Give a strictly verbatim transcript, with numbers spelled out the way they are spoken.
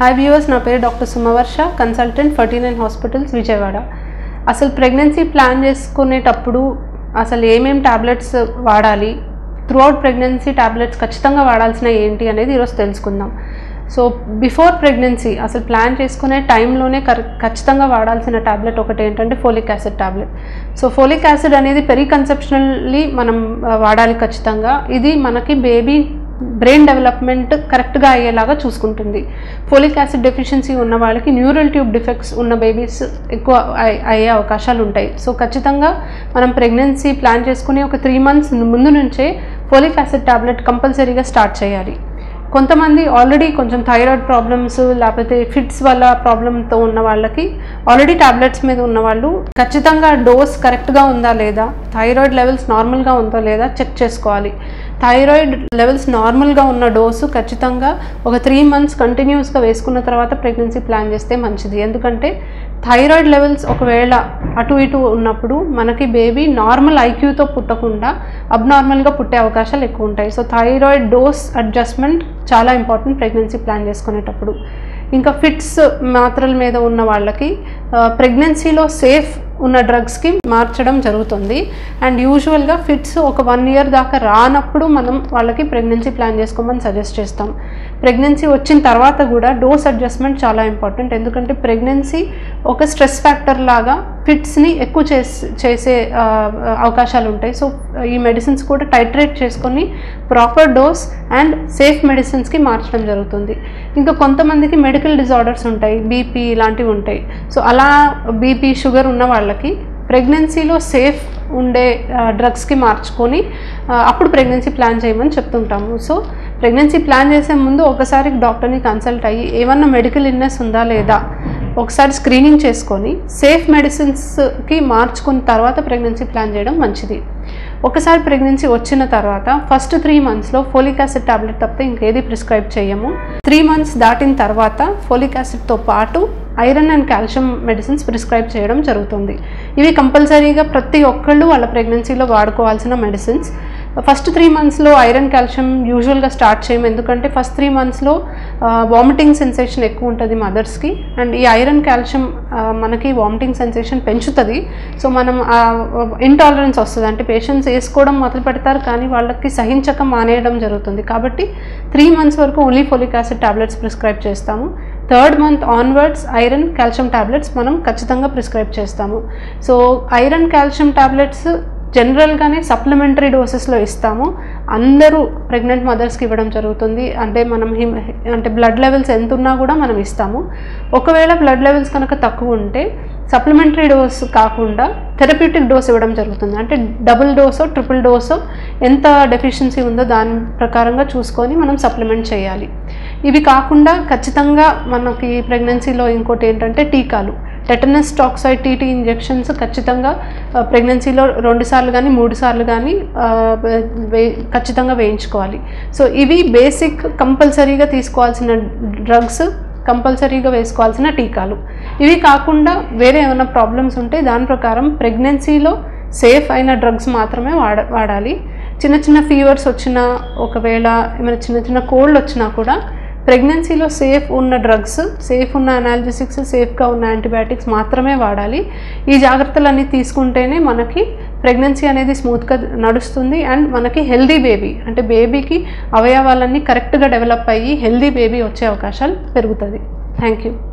Hi viewers, నా పేరు doctor Suma Varsha, consultant fourteen hospitals Vijayawada. అసలు ప్రెగ్నెన్సీ ప్లాన్ చేసుకునేటప్పుడు అసలు ఏమేమి టాబ్లెట్స్ వాడాలి, త్రూఅవుట్ ప్రెగ్నెన్సీ టాబ్లెట్స్ ఖచ్చితంగా వాడాల్సిన ఏంటి అనేది ఈరోజు తెలుసుకుందాం. సో బిఫోర్ ప్రెగ్నెన్సీ అసలు ప్లాన్ చేసుకునే టైంలోనే కర ఖచ్చితంగా వాడాల్సిన టాబ్లెట్ ఒకటి ఏంటంటే folic acid tablet. So folic acid అనేది పెరి కన్సెప్షనల్లీ మనం వాడాలి ఖచ్చితంగా. ఇది మనకి బేబీ బ్రెయిన్ డెవలప్మెంట్ కరెక్ట్గా అయ్యేలాగా చూసుకుంటుంది. ఫోలిక్ యాసిడ్ డెఫిషియన్సీ ఉన్న వాళ్ళకి న్యూరల్ ట్యూబ్ డిఫెక్ట్స్ ఉన్న బేబీస్ ఎక్కువ అయ్యే అవకాశాలు ఉంటాయి. సో ఖచ్చితంగా మనం ప్రెగ్నెన్సీ ప్లాన్ చేసుకుని ఒక త్రీ మంత్స్ ముందు నుంచే ఫోలిక్ యాసిడ్ టాబ్లెట్ కంపల్సరీగా స్టార్ట్ చేయాలి. కొంతమంది ఆల్రెడీ కొంచెం థైరాయిడ్ ప్రాబ్లమ్స్ లేకపోతే ఫిట్స్ వల్ల ప్రాబ్లంతో ఉన్న వాళ్ళకి, ఆల్రెడీ టాబ్లెట్స్ మీద ఉన్నవాళ్ళు ఖచ్చితంగా డోస్ కరెక్ట్గా ఉందా లేదా, థైరాయిడ్ లెవెల్స్ నార్మల్గా ఉందా లేదా చెక్ చేసుకోవాలి. థైరాయిడ్ లెవెల్స్ నార్మల్గా ఉన్న డోసు ఖచ్చితంగా ఒక త్రీ మంత్స్ కంటిన్యూస్గా వేసుకున్న తర్వాత ప్రెగ్నెన్సీ ప్లాన్ చేస్తే మంచిది. ఎందుకంటే థైరాయిడ్ లెవెల్స్ ఒకవేళ అటు ఇటు ఉన్నప్పుడు మనకి బేబీ నార్మల్ ఐక్యూతో పుట్టకుండా అబ్నార్మల్గా పుట్టే అవకాశాలు ఎక్కువ ఉంటాయి. సో థైరాయిడ్ డోస్ అడ్జస్ట్మెంట్ చాలా ఇంపార్టెంట్ ప్రెగ్నెన్సీ ప్లాన్ చేసుకునేటప్పుడు. ఇంకా ఫిట్స్ మాత్రల మీద ఉన్న వాళ్ళకి ప్రెగ్నెన్సీలో సేఫ్ ఉన్న డ్రగ్స్కి మార్చడం జరుగుతుంది. అండ్ యూజువల్గా ఫిట్స్ ఒక వన్ ఇయర్ దాకా రానప్పుడు మనం వాళ్ళకి ప్రెగ్నెన్సీ ప్లాన్ చేసుకోమని సజెస్ట్ చేస్తాం. ప్రెగ్నెన్సీ వచ్చిన తర్వాత కూడా డోస్ అడ్జస్ట్మెంట్ చాలా ఇంపార్టెంట్. ఎందుకంటే ప్రెగ్నెన్సీ ఒక స్ట్రెస్ ఫ్యాక్టర్ లాగా ఫిట్స్ని ఎక్కువ చేసే చేసే అవకాశాలు ఉంటాయి. సో ఈ మెడిసిన్స్ కూడా టైట్రేట్ చేసుకొని ప్రాపర్ డోస్ అండ్ సేఫ్ మెడిసిన్స్కి మార్చడం జరుగుతుంది. ఇంకా కొంతమందికి మెడికల్ డిజార్డర్స్ ఉంటాయి, బీపీ ఇలాంటివి ఉంటాయి. సో అలా బీపీ షుగర్ ఉన్న వాళ్ళకి ప్రెగ్నెన్సీలో సేఫ్ ఉండే డ్రగ్స్కి మార్చుకొని అప్పుడు ప్రెగ్నెన్సీ ప్లాన్ చేయమని చెప్తుంటాము. సో ప్రెగ్నెన్సీ ప్లాన్ చేసే ముందు ఒకసారి డాక్టర్ని కన్సల్ట్ అయ్యి ఏమన్నా మెడికల్ ఇల్నెస్ ఉందా లేదా ఒకసారి స్క్రీనింగ్ చేసుకొని సేఫ్ మెడిసిన్స్కి మార్చుకున్న తర్వాత ప్రెగ్నెన్సీ ప్లాన్ చేయడం మంచిది. ఒకసారి ప్రెగ్నెన్సీ వచ్చిన తర్వాత ఫస్ట్ త్రీ మంత్స్లో ఫోలిక్ యాసిడ్ టాబ్లెట్ తప్పితే ఇంకేది ప్రిస్క్రైబ్ చేయము. త్రీ మంత్స్ దాటిన తర్వాత ఫోలిక్ యాసిడ్తో పాటు iron and calcium medicines prescribe చేయడం జరుగుతుంది. ఇవి కంపల్సరీగా ప్రతి ఒక్కళ్ళు వాళ్ళ ప్రెగ్నెన్సీలో వాడుకోవాల్సిన మెడిసిన్స్. ఫస్ట్ త్రీ మంత్స్లో ఐరన్ కాల్షియం యూజువల్గా స్టార్ట్ చేయము. ఎందుకంటే ఫస్ట్ త్రీ మంత్స్లో వామిటింగ్ సెన్సేషన్ ఎక్కువ ఉంటుంది మదర్స్కి, అండ్ ఈ ఐరన్ కాల్షియం మనకి వామిటింగ్ సెన్సేషన్ పెంచుతుంది. సో మనం ఇంటాలరెన్స్ వస్తుంది, అంటే పేషెంట్స్ వేసుకోవడం మొదలు పెడతారు కానీ వాళ్ళకి సహించక మానేయడం జరుగుతుంది. కాబట్టి త్రీ మంత్స్ వరకు only folic acid tablets prescribe చేస్తాము. Third month onwards iron calcium tablets మనం ఖచ్చితంగా ప్రిస్క్రైబ్ చేస్తాము. సో ఐరన్ కాల్షియం టాబ్లెట్స్ జనరల్గానే సప్లిమెంటరీ డోసెస్లో ఇస్తాము, అందరూ ప్రెగ్నెంట్ మదర్స్కి ఇవ్వడం జరుగుతుంది. అంటే మనం హిమ్ అంటే బ్లడ్ లెవెల్స్ ఎంత ఉన్నా కూడా మనం ఇస్తాము. ఒకవేళ బ్లడ్ లెవెల్స్ కనుక తక్కువ ఉంటే సప్లిమెంటరీ డోస్ కాకుండా థెరప్యూటిక్ డోస్ ఇవ్వడం జరుగుతుంది. అంటే డబుల్ డోసో ట్రిపుల్ డోసో ఎంత డెఫిషియన్సీ ఉందో దాని ప్రకారంగా చూసుకొని మనం సప్లిమెంట్ చేయాలి. ఇవి కాకుండా ఖచ్చితంగా మనకి ప్రెగ్నెన్సీలో ఇంకోటి ఏంటంటే టీకాలు, టెటనస్ టాక్సాయిడ్ టీటీ ఇంజెక్షన్స్ ఖచ్చితంగా ప్రెగ్నెన్సీలో రెండు సార్లు కానీ మూడు సార్లు కానీ వే ఖచ్చితంగా వేయించుకోవాలి. సో ఇవి బేసిక్ కంపల్సరీగా తీసుకోవాల్సిన డ్రగ్స్, కంపల్సరీగా వేసుకోవాల్సిన టీకాలు. ఇవి కాకుండా వేరే ఏమైనా ప్రాబ్లమ్స్ ఉంటే దాని ప్రకారం ప్రెగ్నెన్సీలో సేఫ్ అయిన డ్రగ్స్ మాత్రమే వాడ వాడాలి చిన్న చిన్న ఫీవర్స్ వచ్చినా, ఒకవేళ ఏమైనా చిన్న చిన్న కోల్డ్ వచ్చినా కూడా ప్రెగ్నెన్సీలో సేఫ్ ఉన్న డ్రగ్స్, సేఫ్ ఉన్న అనాల్జెసిక్స్, సేఫ్గా ఉన్న యాంటీబయాటిక్స్ మాత్రమే వాడాలి. ఈ జాగ్రత్తలన్నీ తీసుకుంటేనే మనకి ప్రెగ్నెన్సీ అనేది స్మూత్గా నడుస్తుంది అండ్ మనకి హెల్దీ బేబీ, అంటే బేబీకి అవయవాలన్నీ కరెక్ట్గా డెవలప్ అయ్యి హెల్దీ బేబీ వచ్చే అవకాశాలు పెరుగుతుంది. Thank you.